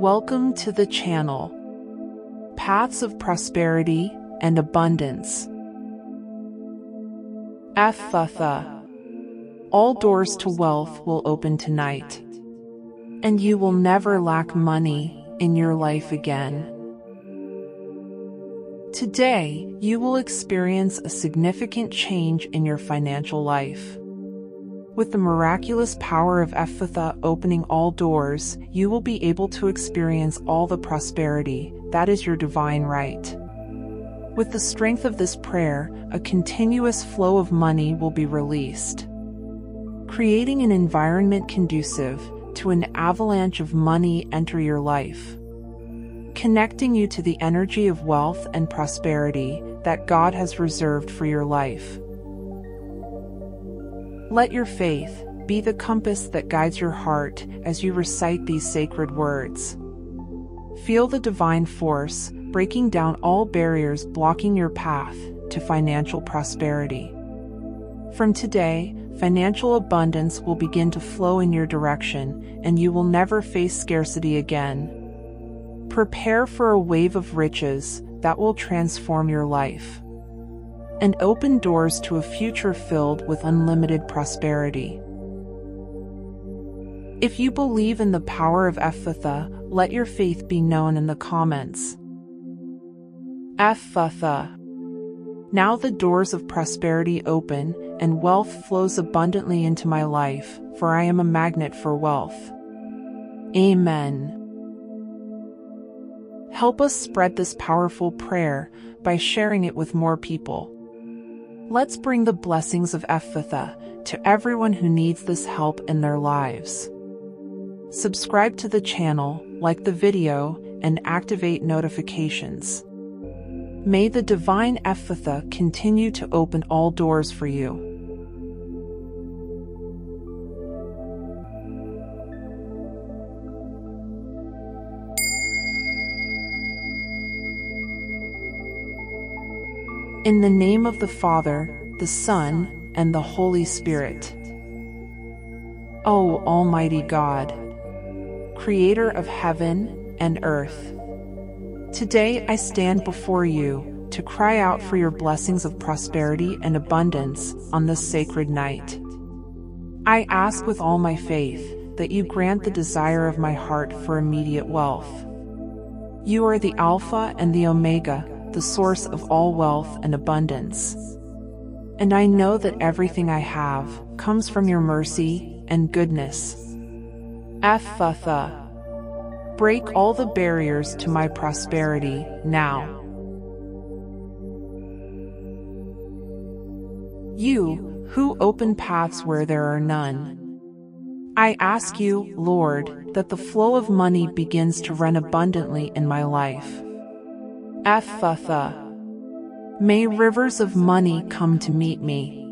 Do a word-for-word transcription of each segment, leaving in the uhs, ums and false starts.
Welcome to the channel, Paths of Prosperity and Abundance. Ephphatha. All doors to wealth will open tonight, and you will never lack money in your life again. Today, you will experience a significant change in your financial life. With the miraculous power of Ephphatha opening all doors, you will be able to experience all the prosperity that is your divine right. With the strength of this prayer, a continuous flow of money will be released, creating an environment conducive to an avalanche of money enter your life, connecting you to the energy of wealth and prosperity that God has reserved for your life. Let your faith be the compass that guides your heart as you recite these sacred words. Feel the divine force breaking down all barriers blocking your path to financial prosperity. From today, financial abundance will begin to flow in your direction, and you will never face scarcity again. Prepare for a wave of riches that will transform your life and open doors to a future filled with unlimited prosperity. If you believe in the power of Ephphatha, let your faith be known in the comments. Ephphatha. Now the doors of prosperity open, and wealth flows abundantly into my life, for I am a magnet for wealth. Amen. Help us spread this powerful prayer by sharing it with more people. Let's bring the blessings of Ephphatha to everyone who needs this help in their lives. Subscribe to the channel, like the video, and activate notifications. May the divine Ephphatha continue to open all doors for you. In the name of the Father, the Son, and the Holy Spirit. O Almighty God, Creator of heaven and earth, today I stand before you to cry out for your blessings of prosperity and abundance on this sacred night. I ask with all my faith that you grant the desire of my heart for immediate wealth. You are the Alpha and the Omega, the source of all wealth and abundance. And I know that everything I have comes from your mercy and goodness. Ephphatha, break all the barriers to my prosperity now. You, who open paths where there are none, I ask you, Lord, that the flow of money begins to run abundantly in my life. Ephphatha, may rivers of money come to meet me,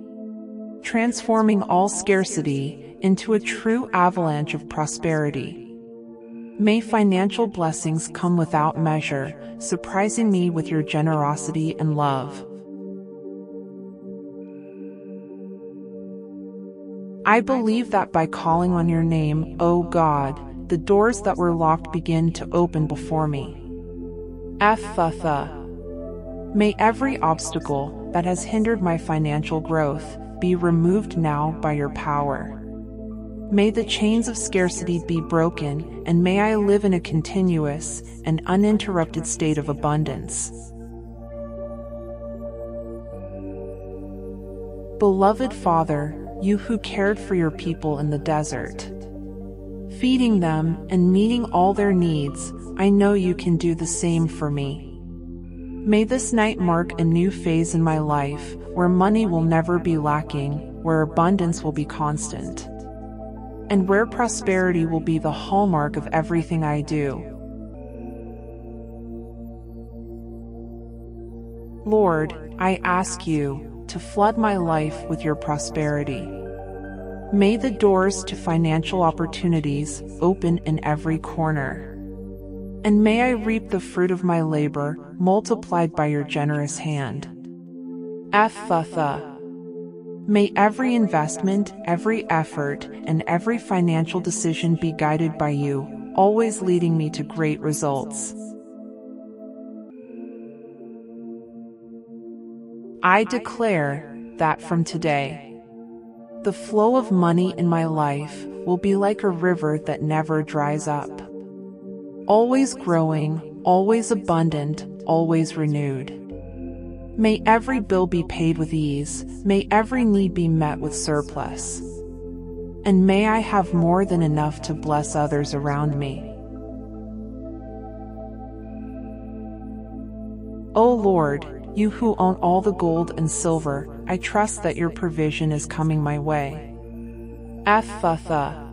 transforming all scarcity into a true avalanche of prosperity. May financial blessings come without measure, surprising me with your generosity and love. I believe that by calling on your name, O God, the doors that were locked begin to open before me. Ephphatha, may every obstacle that has hindered my financial growth be removed now by your power. May the chains of scarcity be broken, and may I live in a continuous and uninterrupted state of abundance. Beloved Father, you who cared for your people in the desert, feeding them and meeting all their needs, I know you can do the same for me. May this night mark a new phase in my life where money will never be lacking, where abundance will be constant, and where prosperity will be the hallmark of everything I do. Lord, I ask you to flood my life with your prosperity. May the doors to financial opportunities open in every corner, and may I reap the fruit of my labor multiplied by your generous hand. Ephphatha, may every investment, every effort, and every financial decision be guided by you, always leading me to great results. I declare that from today, the flow of money in my life will be like a river that never dries up, always growing, always abundant, always renewed. May every bill be paid with ease, may every need be met with surplus, and may I have more than enough to bless others around me. O Lord, you who own all the gold and silver, I trust that your provision is coming my way. Ephphatha,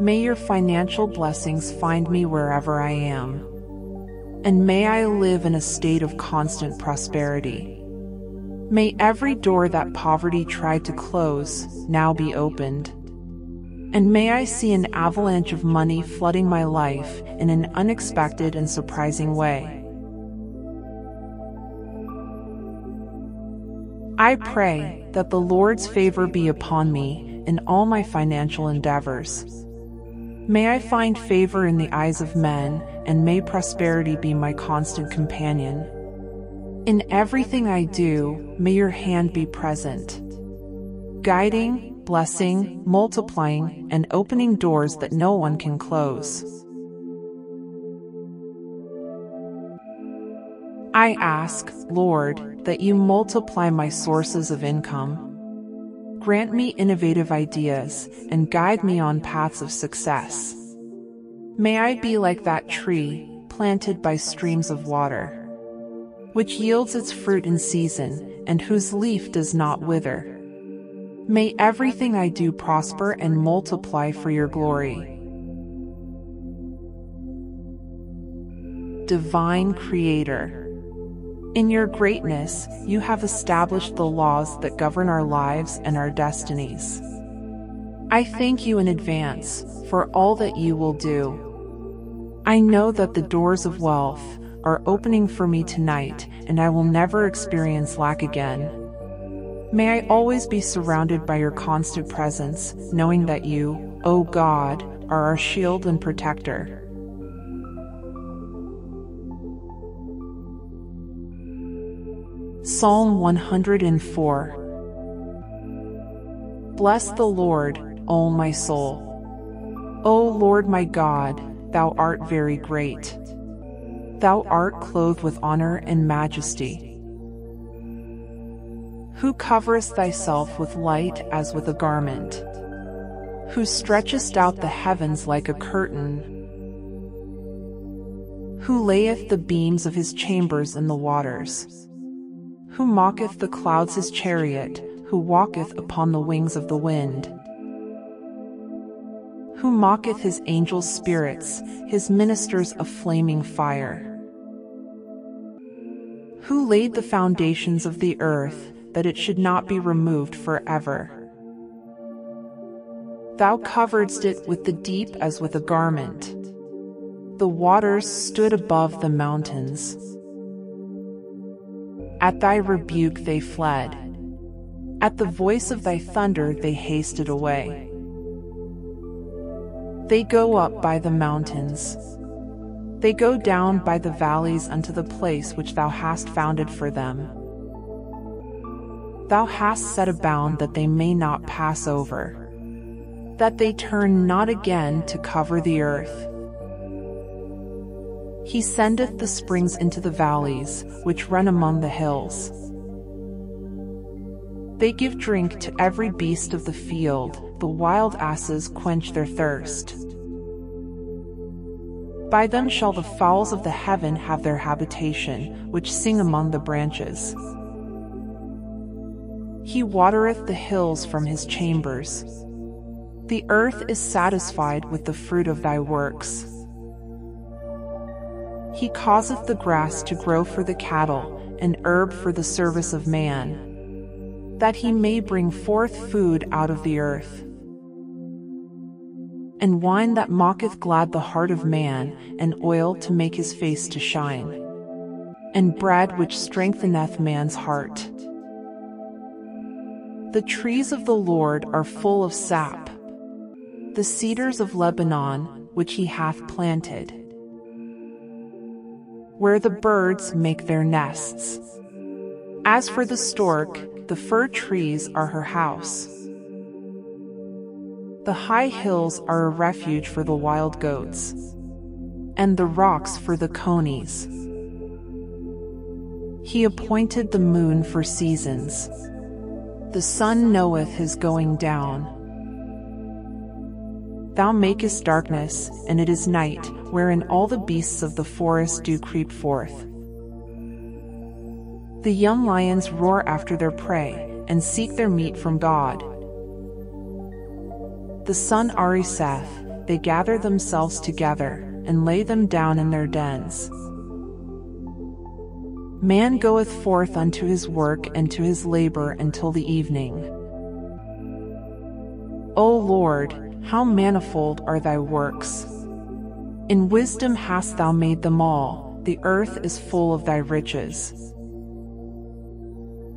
may your financial blessings find me wherever I am, and may I live in a state of constant prosperity. May every door that poverty tried to close now be opened, and may I see an avalanche of money flooding my life in an unexpected and surprising way. I pray that the Lord's favor be upon me in all my financial endeavors. May I find favor in the eyes of men, and may prosperity be my constant companion. In everything I do, may your hand be present, guiding, blessing, multiplying, and opening doors that no one can close. I ask, Lord, that you multiply my sources of income. Grant me innovative ideas and guide me on paths of success. May I be like that tree planted by streams of water, which yields its fruit in season and whose leaf does not wither. May everything I do prosper and multiply for your glory. Divine Creator, in your greatness, you have established the laws that govern our lives and our destinies. I thank you in advance for all that you will do. I know that the doors of wealth are opening for me tonight, and I will never experience lack again. May I always be surrounded by your constant presence, knowing that you, O God, are our shield and protector. Psalm one hundred and four. Bless the Lord, O my soul. O Lord my God, thou art very great. Thou art clothed with honor and majesty, who coverest thyself with light as with a garment, who stretchest out the heavens like a curtain, who layeth the beams of his chambers in the waters, who mocketh the clouds his chariot, who walketh upon the wings of the wind, who mocketh his angels' spirits, his ministers of flaming fire, who laid the foundations of the earth, that it should not be removed forever. Thou coveredst it with the deep as with a garment. The waters stood above the mountains. At thy rebuke they fled. At the voice of thy thunder they hasted away. They go up by the mountains. They go down by the valleys unto the place which thou hast founded for them. Thou hast set a bound that they may not pass over, that they turn not again to cover the earth. He sendeth the springs into the valleys, which run among the hills. They give drink to every beast of the field, the wild asses quench their thirst. By them shall the fowls of the heaven have their habitation, which sing among the branches. He watereth the hills from his chambers. The earth is satisfied with the fruit of thy works. He causeth the grass to grow for the cattle, and herb for the service of man, that he may bring forth food out of the earth, and wine that mocketh glad the heart of man, and oil to make his face to shine, and bread which strengtheneth man's heart. The trees of the Lord are full of sap, the cedars of Lebanon, which he hath planted, where the birds make their nests. As for the stork, the fir trees are her house. The high hills are a refuge for the wild goats, and the rocks for the conies. He appointed the moon for seasons. The sun knoweth his going down. Thou makest darkness, and it is night, wherein all the beasts of the forest do creep forth. The young lions roar after their prey, and seek their meat from God. The sun Ari saith, they gather themselves together, and lay them down in their dens. Man goeth forth unto his work and to his labor until the evening. O Lord, how manifold are thy works! In wisdom hast thou made them all, the earth is full of thy riches.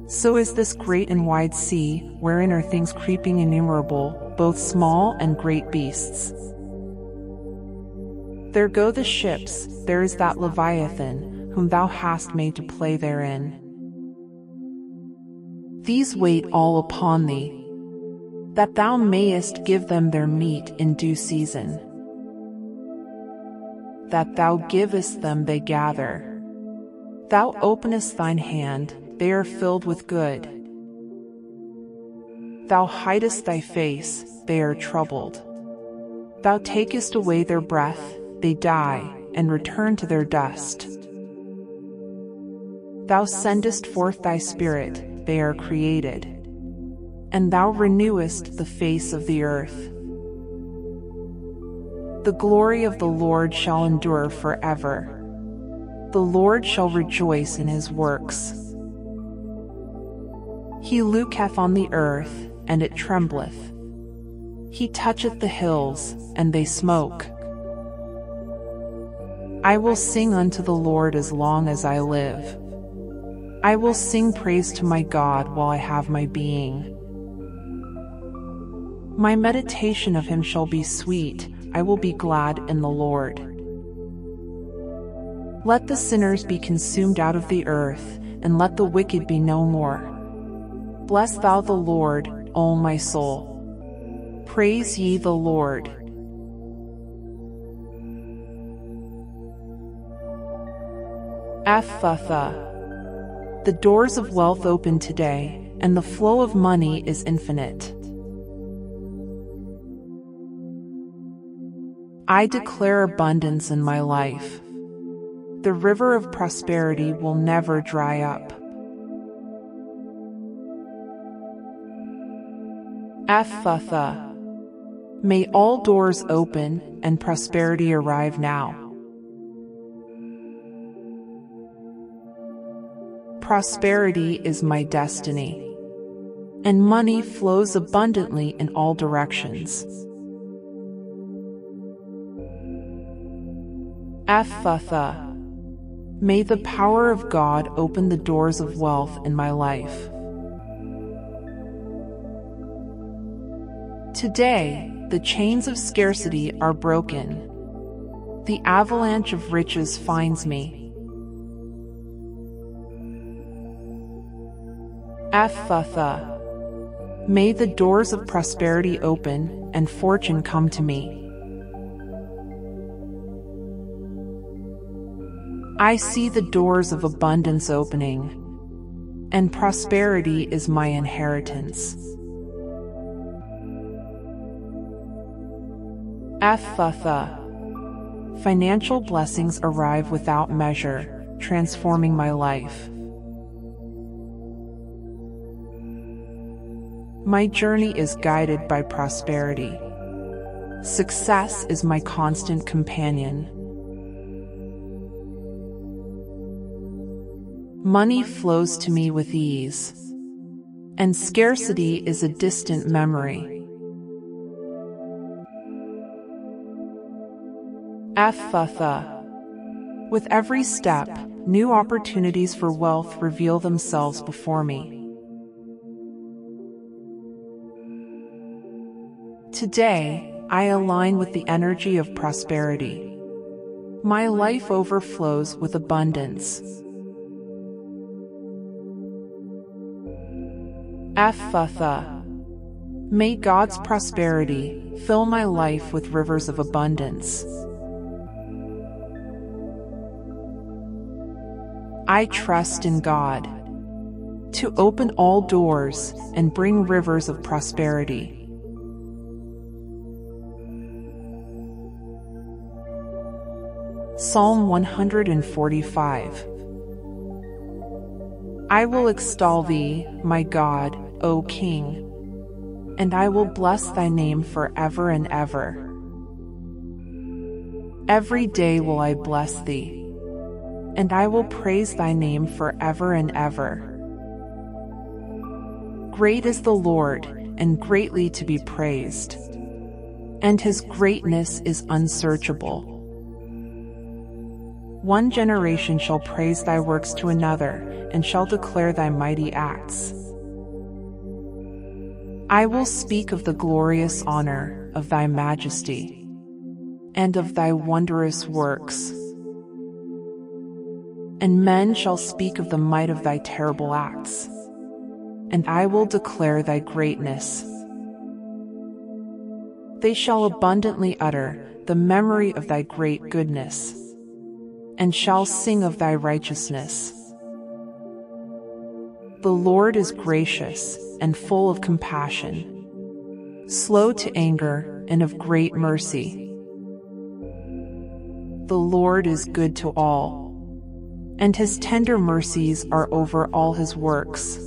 So is this great and wide sea, wherein are things creeping innumerable, both small and great beasts. There go the ships, there is that Leviathan, whom thou hast made to play therein. These wait all upon thee, that thou mayest give them their meat in due season. That thou givest them they gather. Thou openest thine hand, they are filled with good. Thou hidest thy face, they are troubled. Thou takest away their breath, they die, and return to their dust. Thou sendest forth thy Spirit, they are created, and thou renewest the face of the earth. The glory of the Lord shall endure forever. The Lord shall rejoice in his works. He looketh on the earth, and it trembleth. He toucheth the hills, and they smoke. I will sing unto the Lord as long as I live. I will sing praise to my God while I have my being. My meditation of him shall be sweet, I will be glad in the Lord. Let the sinners be consumed out of the earth, and let the wicked be no more. Bless thou the Lord, O my soul. Praise ye the Lord. Ephphatha. The doors of wealth open today, and the flow of money is infinite. I declare abundance in my life. The river of prosperity will never dry up. Ephphatha. May all doors open, and prosperity arrive now. Prosperity is my destiny, and money flows abundantly in all directions. Ephphatha. May the power of God open the doors of wealth in my life. Today, the chains of scarcity are broken. The avalanche of riches finds me. Ephphatha. May the doors of prosperity open, and fortune come to me. I see the doors of abundance opening, and prosperity is my inheritance. Ephphatha. Financial blessings arrive without measure, transforming my life. My journey is guided by prosperity. Success is my constant companion. Money flows to me with ease, and scarcity is a distant memory. Ephphatha. With every step, new opportunities for wealth reveal themselves before me. Today, I align with the energy of prosperity. My life overflows with abundance. Ephphatha. May God's prosperity fill my life with rivers of abundance. I trust in God to open all doors and bring rivers of prosperity. Psalm one forty-five. I will extol thee, my God, O King, and I will bless thy name forever and ever. Every day will I bless thee, and I will praise thy name forever and ever. Great is the Lord, and greatly to be praised, and his greatness is unsearchable. One generation shall praise thy works to another, and shall declare thy mighty acts. I will speak of the glorious honor of thy majesty, and of thy wondrous works. And men shall speak of the might of thy terrible acts, and I will declare thy greatness. They shall abundantly utter the memory of thy great goodness, and shall sing of thy righteousness. The Lord is gracious and full of compassion, slow to anger and of great mercy. The Lord is good to all, and his tender mercies are over all his works.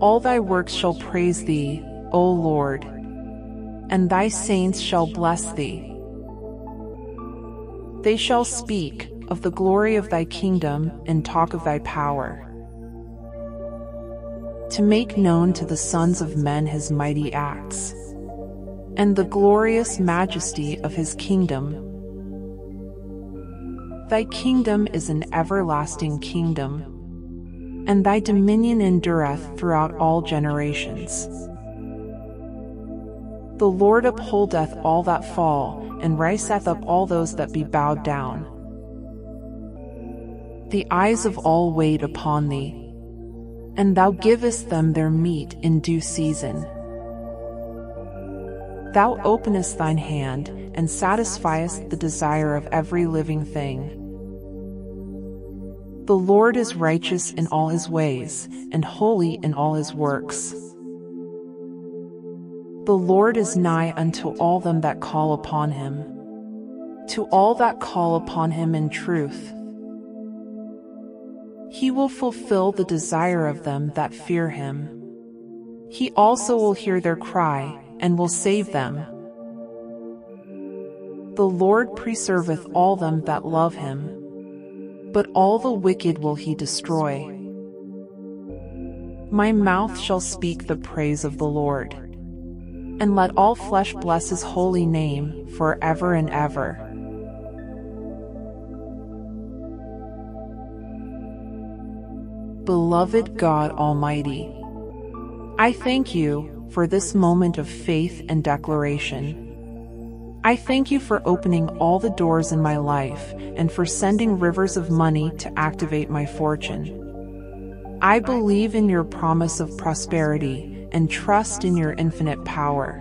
All thy works shall praise thee, O Lord, and thy saints shall bless thee. They shall speak of the glory of thy kingdom and talk of thy power, to make known to the sons of men his mighty acts, and the glorious majesty of his kingdom. Thy kingdom is an everlasting kingdom, and thy dominion endureth throughout all generations. The Lord upholdeth all that fall, and riseth up all those that be bowed down. The eyes of all wait upon thee, and thou givest them their meat in due season. Thou openest thine hand, and satisfiest the desire of every living thing. The Lord is righteous in all his ways, and holy in all his works. The Lord is nigh unto all them that call upon him, to all that call upon him in truth. He will fulfill the desire of them that fear him. He also will hear their cry, and will save them. The Lord preserveth all them that love him, but all the wicked will he destroy. My mouth shall speak the praise of the Lord, and let all flesh bless his holy name forever and ever. Beloved God Almighty, I thank you for this moment of faith and declaration. I thank you for opening all the doors in my life and for sending rivers of money to activate my fortune. I believe in your promise of prosperity and trust in your infinite power.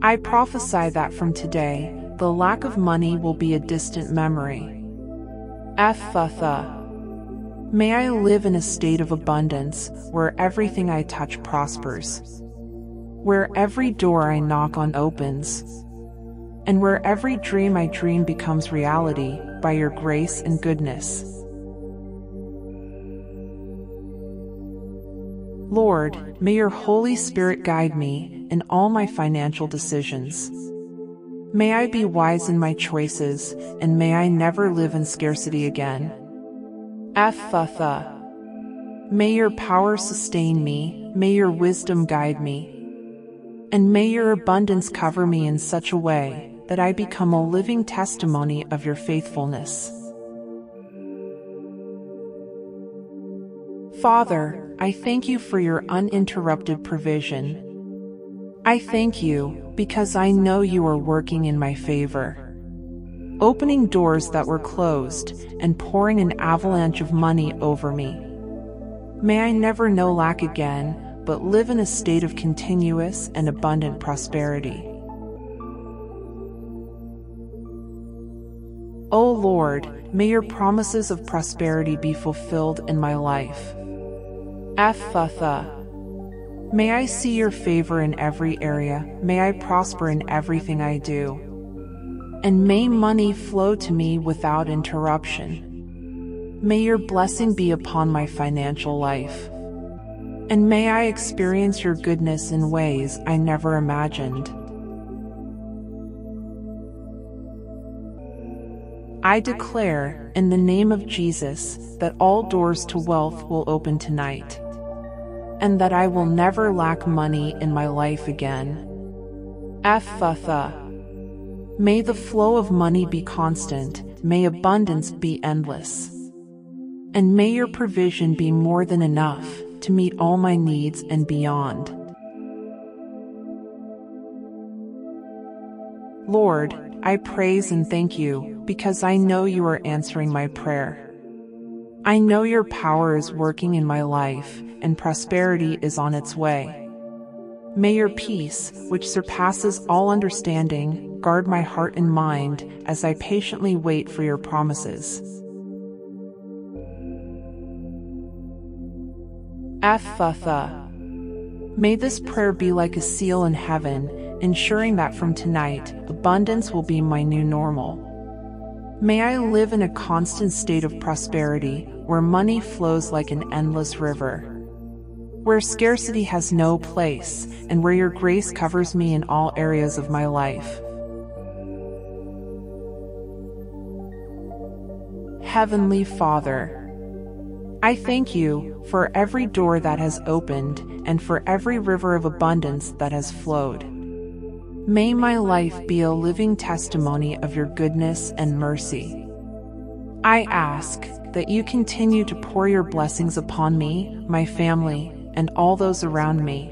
I prophesy that from today, the lack of money will be a distant memory. Ephphatha. May I live in a state of abundance, where everything I touch prospers, where every door I knock on opens, and where every dream I dream becomes reality by your grace and goodness. Lord, may your Holy Spirit guide me in all my financial decisions. May I be wise in my choices, and may I never live in scarcity again. Ephphatha. May your power sustain me, may your wisdom guide me, and may your abundance cover me in such a way that I become a living testimony of your faithfulness. Father, I thank you for your uninterrupted provision. I thank you, because I know you are working in my favor, opening doors that were closed and pouring an avalanche of money over me. May I never know lack again, but live in a state of continuous and abundant prosperity. O Lord, may your promises of prosperity be fulfilled in my life. Ephphatha. May I see your favor in every area, may I prosper in everything I do, and may money flow to me without interruption. May your blessing be upon my financial life, and may I experience your goodness in ways I never imagined. I declare, in the name of Jesus, that all doors to wealth will open tonight, and that I will never lack money in my life again. Ephphatha. May the flow of money be constant, may abundance be endless, and may your provision be more than enough to meet all my needs and beyond. Lord, I praise and thank you, because I know you are answering my prayer. I know your power is working in my life, and prosperity is on its way. May your peace, which surpasses all understanding, guard my heart and mind as I patiently wait for your promises. Ephphatha. May this prayer be like a seal in heaven, ensuring that from tonight, abundance will be my new normal. May I live in a constant state of prosperity, where money flows like an endless river, where scarcity has no place, and where your grace covers me in all areas of my life. Heavenly Father, I thank you for every door that has opened and for every river of abundance that has flowed. May my life be a living testimony of your goodness and mercy. I ask that you continue to pour your blessings upon me, my family, and all those around me.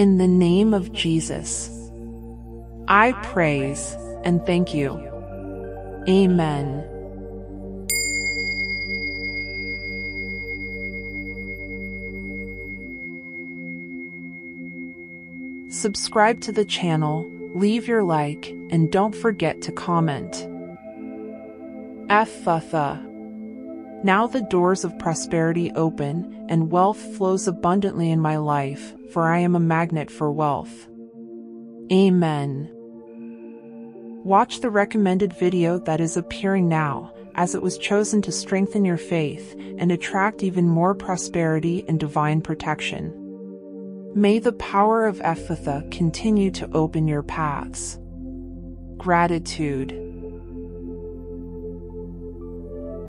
In the name of Jesus, I praise and thank you. Amen. Subscribe to the channel, leave your like, and don't forget to comment. Ephphatha. Now the doors of prosperity open, and wealth flows abundantly in my life, for I am a magnet for wealth. Amen. Watch the recommended video that is appearing now, as it was chosen to strengthen your faith and attract even more prosperity and divine protection. May the power of Ephphatha continue to open your paths. Gratitude.